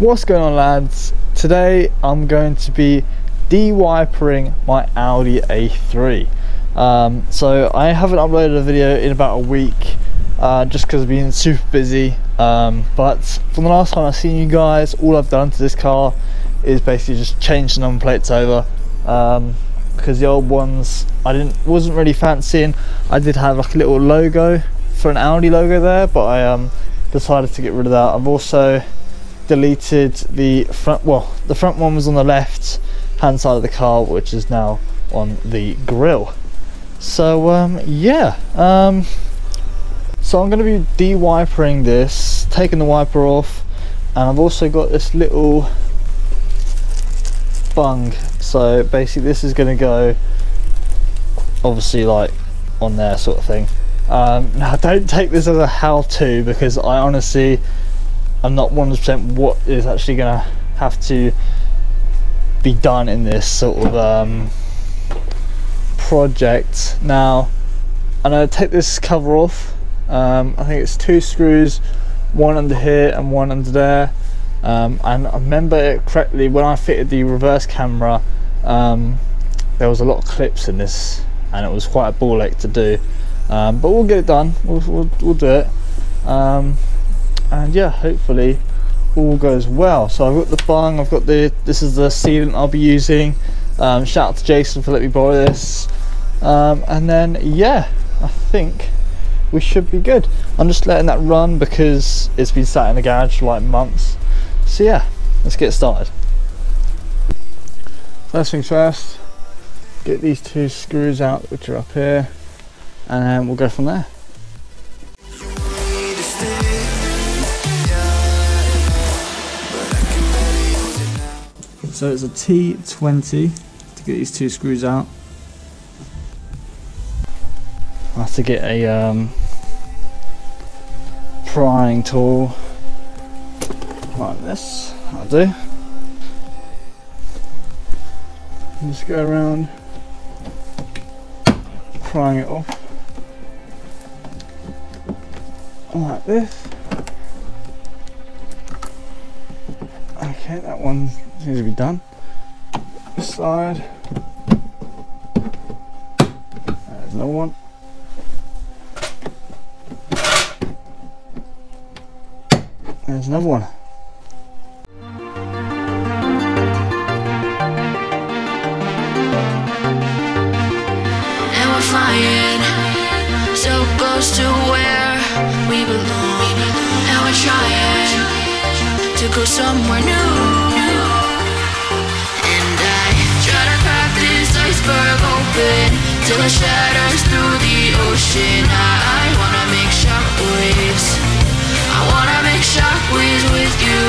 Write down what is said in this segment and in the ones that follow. What's going on, lads? Today I'm going to be de-wipering my Audi A3. So I haven't uploaded a video in about a week just because I've been super busy, but from the last time I've seen you guys, all I've done to this car is basically just change the number plates over, because the old ones I wasn't really fancying. I did have like a little logo for an Audi logo there, but I decided to get rid of that. I've also deleted the front, well, the front one was on the left hand side of the car, which is now on the grille. So so I'm going to be de-wipering this, taking the wiper off, and I've also got this little bung, so basically this is going to go obviously like on there, sort of thing. Now don't take this as a how-to, because I honestly I'm not 100% what is actually going to have to be done in this sort of project. Now I'm going to take this cover off. I think it's two screws, one under here and one under there, and I remember it correctly, when I fitted the reverse camera, there was a lot of clips in this and it was quite a ball ache to do, but we'll get it done. We'll do it. And yeah, hopefully all goes well. So I've got the bung, I've got the, this is the sealant I'll be using. Shout out to Jason for letting me borrow this. And then yeah, I think we should be good. I'm just letting that run because it's been sat in the garage for like months. So yeah, let's get started. First things first, get these two screws out which are up here, and then we'll go from there. So it's a T20 to get these two screws out. I have to get a prying tool like this. I'll do. And just go around prying it off like this. Okay, that one's seems to be done. This side, there's another one. There's another one. And we're flying so close to where we belong, and we're trying to go somewhere new. Open till it shatters through the ocean. I wanna make shockwaves. I wanna make shockwaves with you.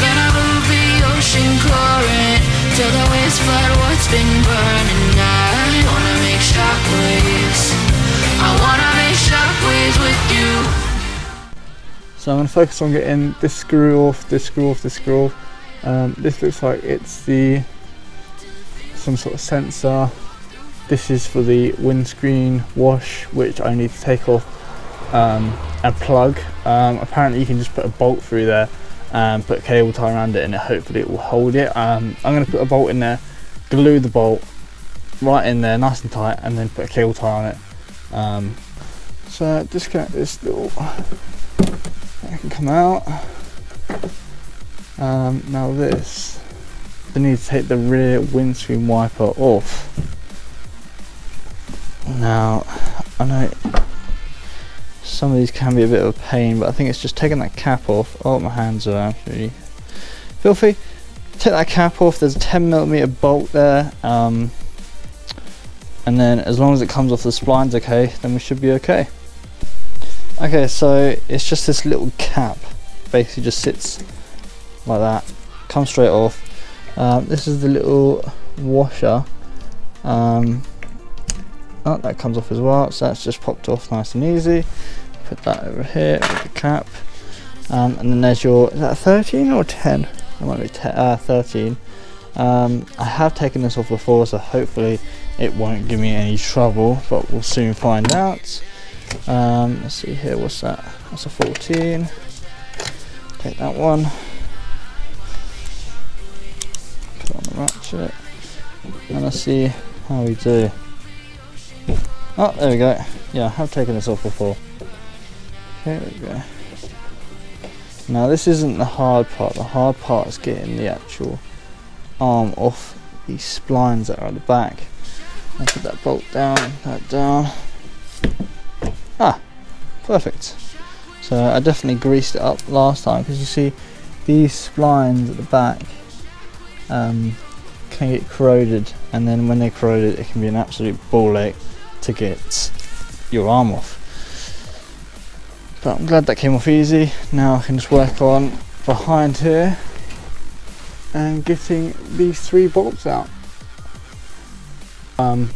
Gonna move the ocean current till the waves flood what's been burning. I wanna make shockwaves. I wanna make shockwaves with you. So I'm gonna focus on getting this screw off, this screw off, this screw off. This looks like it's the some sort of sensor. This is for the windscreen wash, which I need to take off and plug. Apparently you can just put a bolt through there and put cable tie around it, and hopefully it will hold it. I'm going to put a bolt in there, glue the bolt right in there nice and tight, and then put a cable tie on it. So disconnect this little, that can come out. Now this, I need to take the rear windscreen wiper off. Now I know some of these can be a bit of a pain, but I think it's just taking that cap off. Oh, my hands are absolutely filthy. Take that cap off. There's a 10mm bolt there, and then as long as it comes off the splines okay, then we should be okay. Okay, so it's just this little cap, basically just sits like that, comes straight off. This is the little washer. Oh, that comes off as well, so that's just popped off nice and easy. Put that over here with the cap, and then there's your, is that 13 or 10? That might be 13. I have taken this off before, so hopefully it won't give me any trouble, but we'll soon find out. Let's see here, what's that? That's a 14. Take that one. to it, and let's see how we do. Oh, there we go. Yeah, I have taken this off before. Okay, there we go. Now this isn't the hard part. The hard part is getting the actual arm off these splines that are at the back. I'll put that bolt down, that down. Ah, perfect. So I definitely greased it up last time, because you see these splines at the back can get corroded, and then when they're corroded it can be an absolute ball ache to get your arm off. But I'm glad that came off easy. Now I can just work on behind here and getting these three bolts out.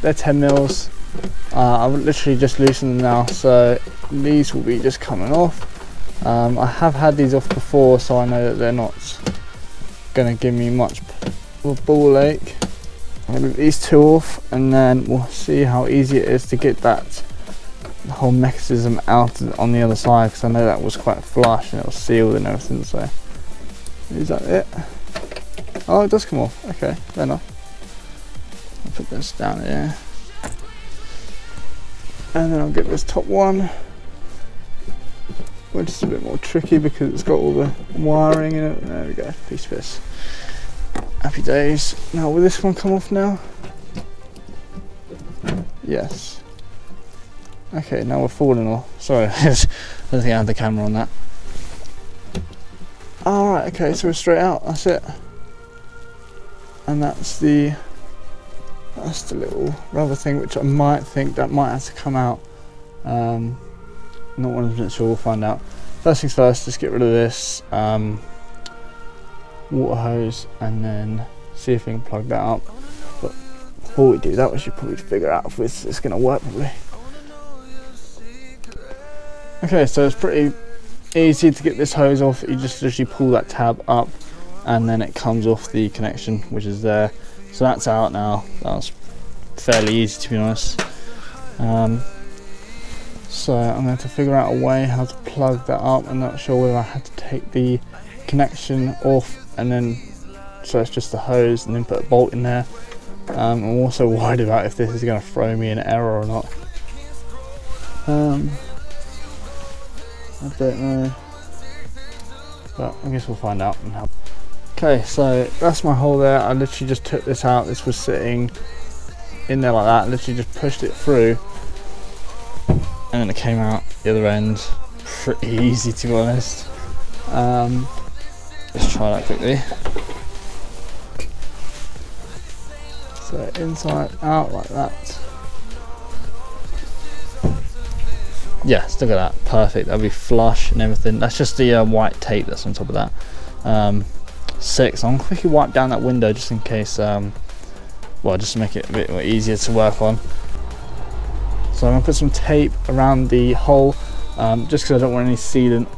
They're 10 mils. I've literally just loosened them now, so these will be just coming off. I have had these off before, so I know that they're not going to give me much of a ball ache. I'm going to move these two off, and then we'll see how easy it is to get that whole mechanism out on the other side, because I know that was quite flush and it was sealed and everything. So is that it? Oh, it does come off. Okay, fair enough. I'll put this down here, and then I'll get this top one, which is a bit more tricky because it's got all the wiring in it. There we go, piece of this. Happy days. Now will this one come off now? Yes. Okay, now we're falling off. Sorry, I don't think I had the camera on that. Alright, okay, so we're straight out, that's it. And that's the little rubber thing, which I might think that might have to come out. Not 100% sure, we'll find out. First things first, just get rid of this water hose and then see if we can plug that up. But before we do that, we should probably figure out if it's going to work properly. Okay, so it's pretty easy to get this hose off. You just literally pull that tab up and then it comes off the connection, which is there. So that's out now. That was fairly easy, to be honest. So I'm going to figure out a way how to plug that up. I'm not sure whether I had to take the connection off and then, so it's just the hose, and then put a bolt in there. I'm also worried about if this is going to throw me an error or not. I don't know, but I guess we'll find out. Okay, so that's my hole there. I literally just took this out. This was sitting in there like that. I literally just pushed it through, and then it came out the other end. Pretty easy, to be honest. Let's try that quickly. So inside out like that. Yeah, still got that, perfect. That'll be flush and everything. That's just the white tape that's on top of that. 6. I'm gonna quickly wipe down that window just in case. Well, just to make it a bit more easier to work on. So I'm gonna put some tape around the hole, just because I don't want any sealant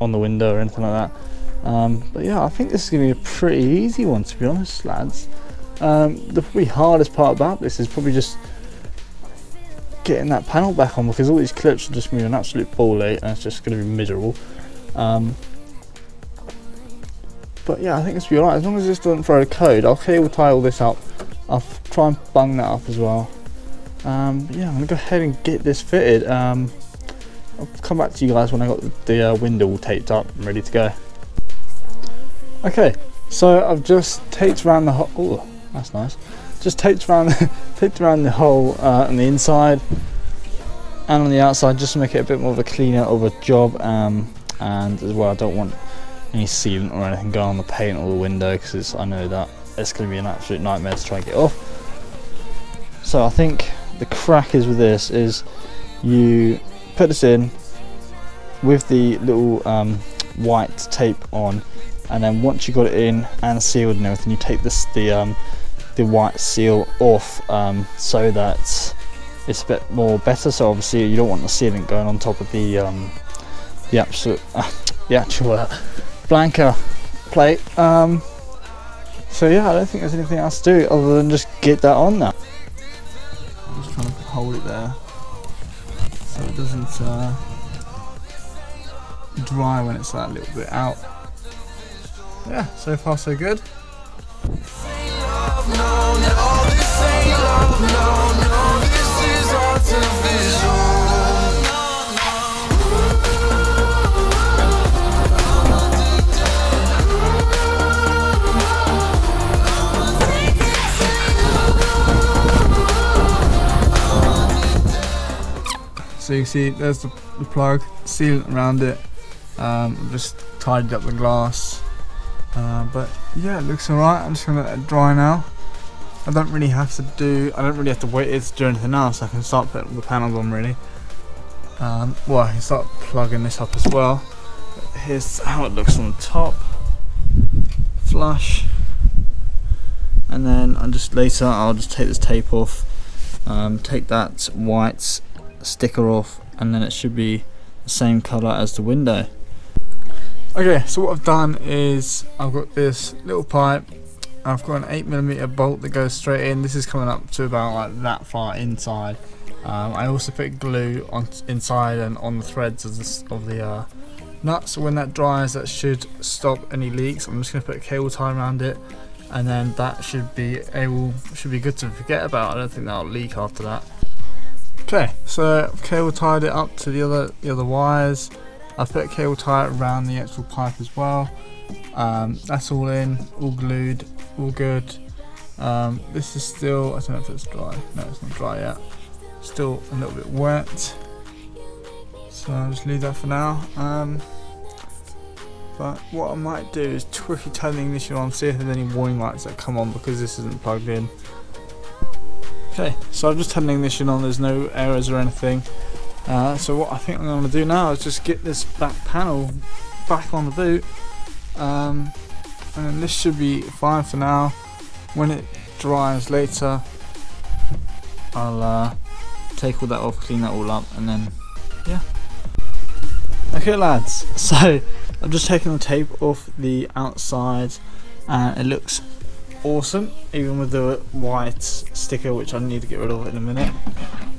on the window or anything like that. But yeah, I think this is gonna be a pretty easy one, to be honest, lads. The probably hardest part about this is probably just getting that panel back on, because all these clips are just going to be an absolute ball ache, and it's just going to be miserable. But yeah, I think this will be alright, as long as this doesn't throw a code. I'll cable tie all this up. I'll try and bung that up as well. Yeah, I'm going to go ahead and get this fitted. I'll come back to you guys when I got the window all taped up and ready to go. Okay, so I've just taped around the hole. Oh, that's nice. Just taped around the hole on the inside and on the outside, just to make it a bit more of a cleaner of a job. And as well, I don't want any sealant or anything going on the paint or the window, because I know that it's going to be an absolute nightmare to try and get off. So I think the crack is with this is you put this in with the little white tape on, and then once you got it in and sealed and everything, you take this the white seal off, so that it's a bit more better. So obviously you don't want the sealant going on top of the actual blanker plate. So yeah, I don't think there's anything else to do other than just get that on there. I'm just trying to hold it there so it doesn't dry when it's that little bit out. Yeah, so far so good. So you see there's the plug, sealant around it, just tidied up the glass, but yeah, it looks alright. I'm just going to let it dry now. I don't really have to wait it to do anything else. I can start putting the panels on really. Well, I can start plugging this up as well. But here's how it looks on the top, flush, and then I'll just take this tape off, take that white sticker off, and then it should be the same color as the window. Okay, so what I've done is I've got this little pipe, I've got an 8mm bolt that goes straight in. This is coming up to about like that far inside. I also put glue on inside and on the threads of the nut, so when that dries that should stop any leaks. I'm just going to put a cable tie around it, and then that should be good to forget about. I don't think that'll leak after that. Okay, so I've cable tied it up to the other wires. I've put a cable tie around the actual pipe as well. That's all in, all glued, all good. This is still, I don't know if it's dry. No, it's not dry yet. Still a little bit wet. So I'll just leave that for now. But what I might do is quickly turn the ignition on, see if there's any warning lights that come on because this isn't plugged in. Okay, so I've just turned the ignition on, there's no errors or anything. So what I think I'm going to do now is just get this back panel back on the boot. And this should be fine for now. When it dries later, I'll take all that off, clean that all up, and then, yeah. Okay lads, so I've just taken the tape off the outside, and it looks awesome, even with the white sticker, which I need to get rid of in a minute.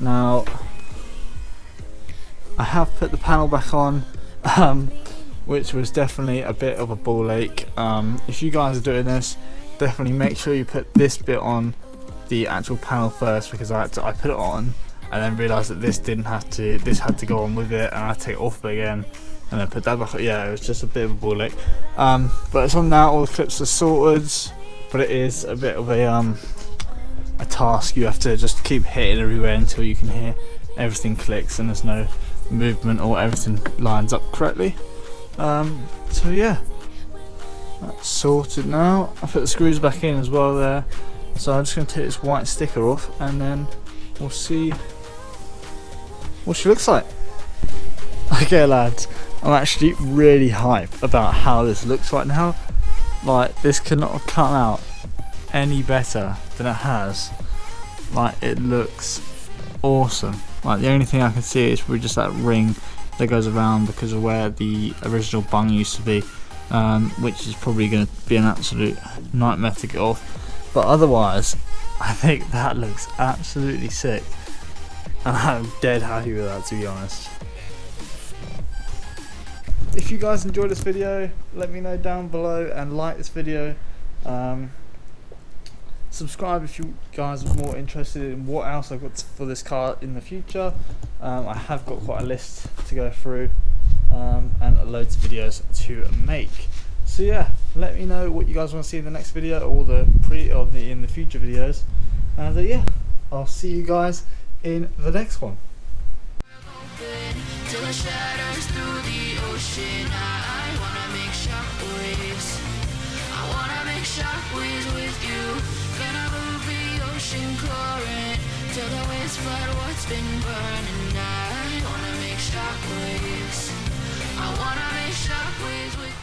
Now I have put the panel back on, which was definitely a bit of a ball ache. If you guys are doing this, definitely make sure you put this bit on the actual panel first, because I put it on and then realised that this had to go on with it, and I had to take it off again and then put that back on. Yeah, it was just a bit of a ball ache, but it's on now. All the clips are sorted. But it is a bit of a task. You have to just keep hitting everywhere until you can hear everything clicks and there's no movement or everything lines up correctly. So yeah, that's sorted now. I put the screws back in as well there. So I'm just going to take this white sticker off, and then we'll see what she looks like. Okay lads, I'm actually really hyped about how this looks right now. Like, this could not have come out any better than it has. Like, it looks awesome. Like, the only thing I can see is probably just that ring that goes around because of where the original bung used to be, which is probably going to be an absolute nightmare to get off. But otherwise, I think that looks absolutely sick, and I'm dead happy with that, to be honest. If you guys enjoyed this video, let me know down below and like this video. Subscribe if you guys are more interested in what else I've got for this car in the future. I have got quite a list to go through, and loads of videos to make. So yeah, let me know what you guys want to see in the next video, or in the future videos. And yeah, I'll see you guys in the next one. Till it shatters through the ocean, I wanna make shock waves. I wanna make shock waves with you. Gonna move the ocean current till the waves flood what's been burning. I wanna make shock waves. I wanna make shock waves with you.